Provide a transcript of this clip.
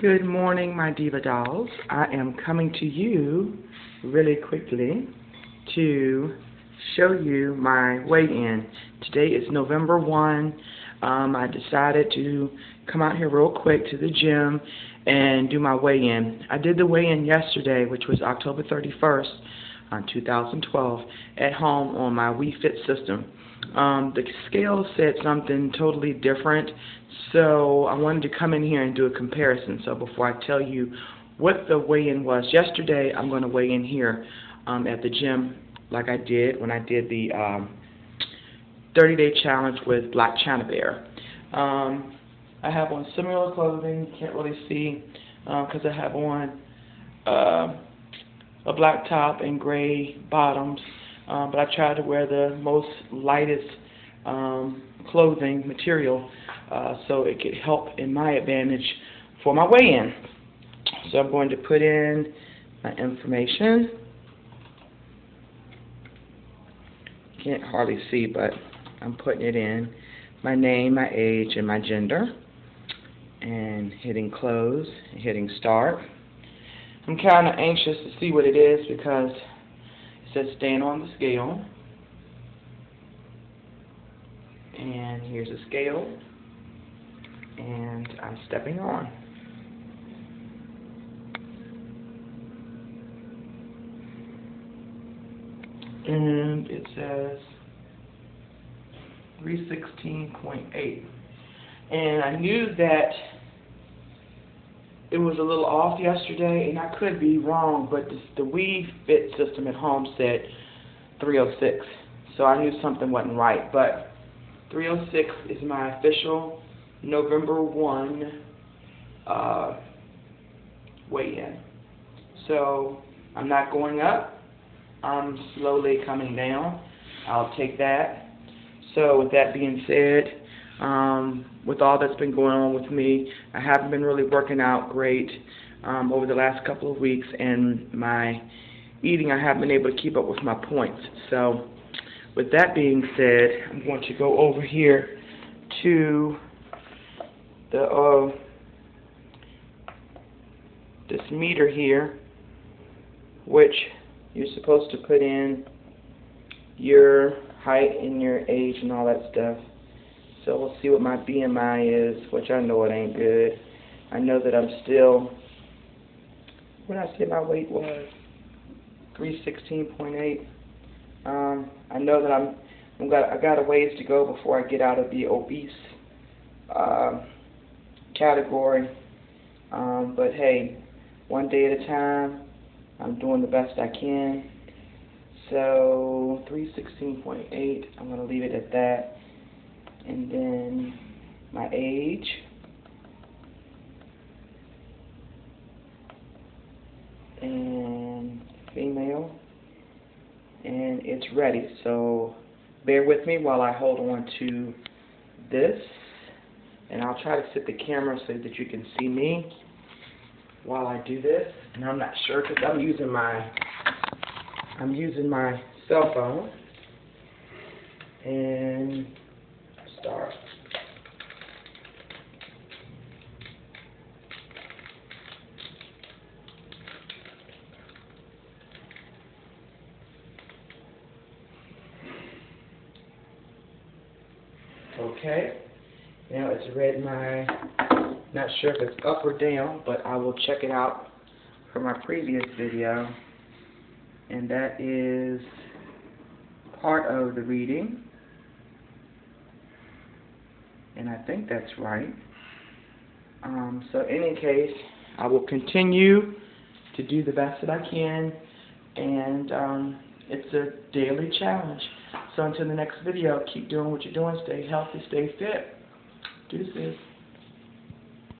Good morning, my diva dolls. I am coming to you really quickly to show you my weigh-in. Today is November 1. I decided to come out here real quick to the gym and do my weigh-in. I did the weigh-in yesterday, which was October 31st, 2012, at home on my Wii Fit system. The scale said something totally different, so I wanted to come in here and do a comparison. So before I tell you what the weigh-in was yesterday, I'm going to weigh in here at the gym like I did when I did the 30-day challenge with Black China Bear. I have on similar clothing. You can't really see because I have on a black top and gray bottoms. But I tried to wear the most lightest clothing material so it could help in my advantage for my weigh-in. So I'm going to put in my information. Can't hardly see, but I'm putting it in. My name, my age, and my gender. And hitting close, hitting start. I'm kind of anxious to see what it is because it says stand on the scale, and here's a scale, and I'm stepping on. And it says 316.8, and I knew that it was a little off yesterday, and I could be wrong, but the Wii Fit system at home said 306, so I knew something wasn't right. But 306 is my official November 1 weigh-in. So I'm not going up. I'm slowly coming down. I'll take that. So with that being said, with all that's been going on with me, I haven't been really working out great over the last couple of weeks, and my eating, I haven't been able to keep up with my points. So with that being said, I'm going to go over here to the this meter here, which you're supposed to put in your height and your age and all that stuff. So we'll see what my BMI is, which I know it ain't good. I know that I'm still, when I said my weight was 316.8, I know that I got a ways to go before I get out of the obese category. But hey, one day at a time, I'm doing the best I can. So 316.8, I'm going to leave it at that. And then my age, and female, and it's ready. So bear with me while I hold on to this, and I'll try to sit the camera so that you can see me while I do this. And I'm not sure because I'm using my cell phone. And start. Okay, now it's read my, not sure if it's up or down, but I will check it out from my previous video, and that is part of the reading. And I think that's right. So in any case, I will continue to do the best that I can. And it's a daily challenge. So until the next video, keep doing what you're doing. Stay healthy, stay fit. Deuces.